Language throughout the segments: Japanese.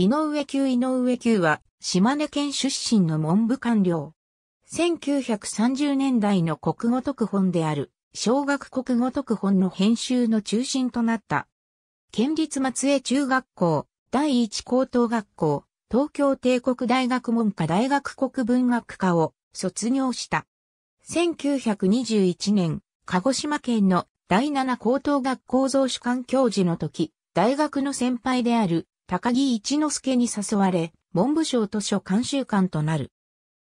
井上久は、島根県出身の文部官僚。1930年代の国語読本である、小学国語読本の編集の中心となった。県立松江中学校、第一高等学校、東京帝国大学文科大学国文学科を卒業した。1921年、鹿児島県の第七高等学校造主幹教授の時、大学の先輩である、高木一之助に誘われ、文部省図書監修官となる。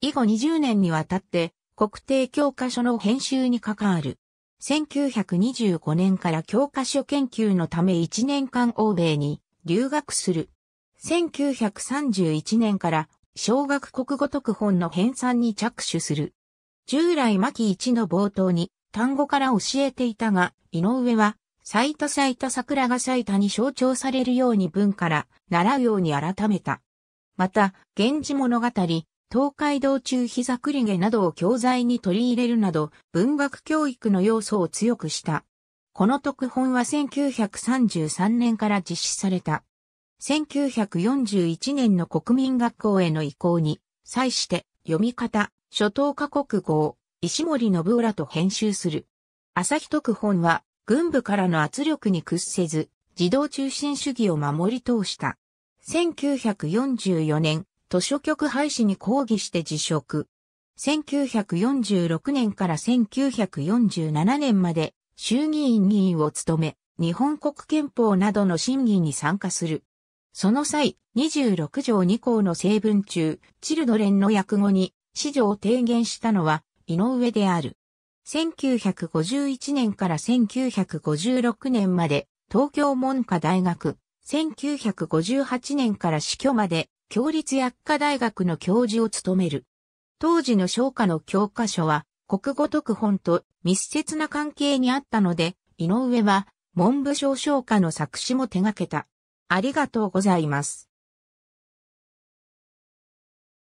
以後20年にわたって、国定教科書の編集に関わる。1925年から教科書研究のため1年間欧米に留学する。1931年から小学国語読本の編纂に着手する。従来巻1の冒頭に単語から教えていたが、井上は、咲いた桜が咲いたに象徴されるように文から習うように改めた。また、源氏物語、東海道中膝栗毛などを教材に取り入れるなど、文学教育の要素を強くした。この読本は1933年から実施された。1941年の国民学校への移行に、際して、読み方、初等科国語を、石森信夫らと編集する。朝日読本は、軍部からの圧力に屈せず、児童中心主義を守り通した。1944年、図書局廃止に抗議して辞職。1946年から1947年まで、衆議院議員を務め、日本国憲法などの審議に参加する。その際、26条2項の正文中、チルドレンの訳語に、子女を提言したのは、井上である。1951年から1956年まで東京文科大学、1958年から死去まで共立薬科大学の教授を務める。当時の商科の教科書は国語読本と密接な関係にあったので、井上は文部省商科の作詞も手掛けた。ありがとうございます。